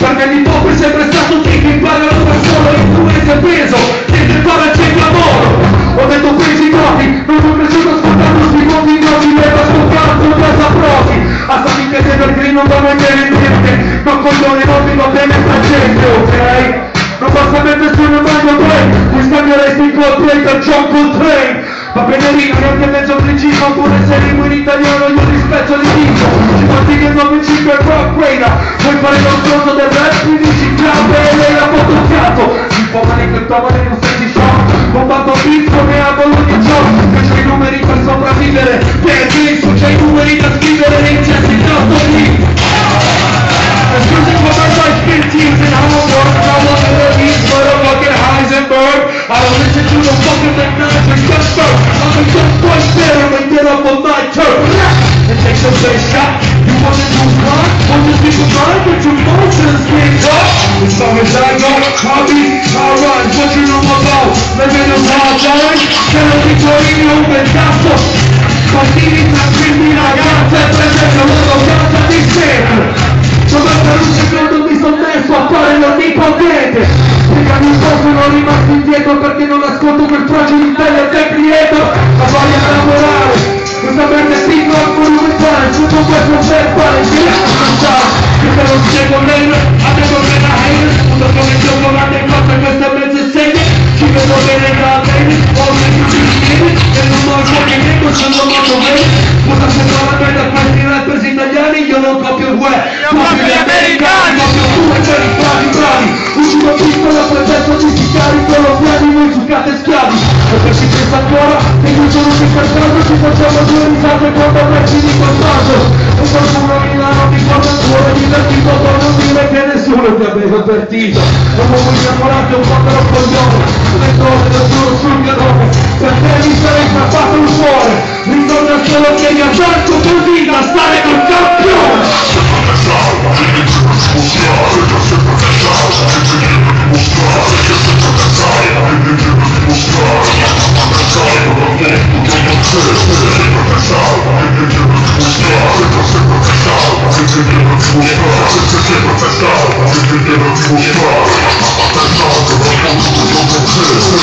Fratelli Popolo è sempre stato chi che impara da solo, influenza e peso, niente impara c'è clamoro. Ho detto questi noti, non sono cresciuto ascoltando sti conti noci, le va ascoltando da saproti. A sta finché se per grino non è niente, ma con le notti va bene sta gente, ok? Non basta mettere su un mano play, mi scambieresti il coltrate al John Coltrane. Va bene lì, neanche mezzo principio, pure se rimo in italiano io rispetto li dico. Ci fatti che non mi cinque e rock quella, vuoi fare lo sconto del rap, mi dici grave e lei l'ha fotocchiato. Un po' male che trovare non senti ciò, bombato pizzo ne ha volo di ciò. Invece i numeri per sopravvivere, perché su c'hai i numeri da scrivere e c'è il tasto lì. The music for my life been tears and I won't work, I won't let me put a fucking Heisenberg. I don't listen to the fucking McNight, I'm just one better and get up on my turf. It takes a face shot. You wanna do what? Wanna be combined with your emotions, please up. As long as I got a copy, I'll run. What you know about living a wild life? Can I be telling you that that's what? Partiti tra quindi ragazze e prendete loro casa di sempre. Non basta un secondo mi sono messo a fare l'onnipotente. Perché non posso non rimasto indietro perché non ascolto quel fragilità. La voglia di lavorare, questa merda è piccola e monumentale, tutto questo per fare che la mangiare, che se non c'è con me, a te con me la hate, tutto come il gioco la decotta questa mezza segna, ci vedo bene da bene, ho messo più di bene, e non mangio che ne concedo molto bene, cosa sembra la merda questi rappers italiani, io non copio il web, copio gli americani, copio tu e c'è i bravi, uscito piccola per testa di sicari, con lo piani voi giocate schiavi. E per si pensa ancora, e noi sono che per caso ci facciamo due risate quando avresti di passaggio. E qualcuno a Milano mi porta ancora divertito, per non dire che nessuno ti aveva avvertito. E un uomo innamorato è un povero coglione, le donne del suo suggerone, per te mi sarei strappato il cuore. Ritorna solo che mi azzardo così da stare col campione. We'll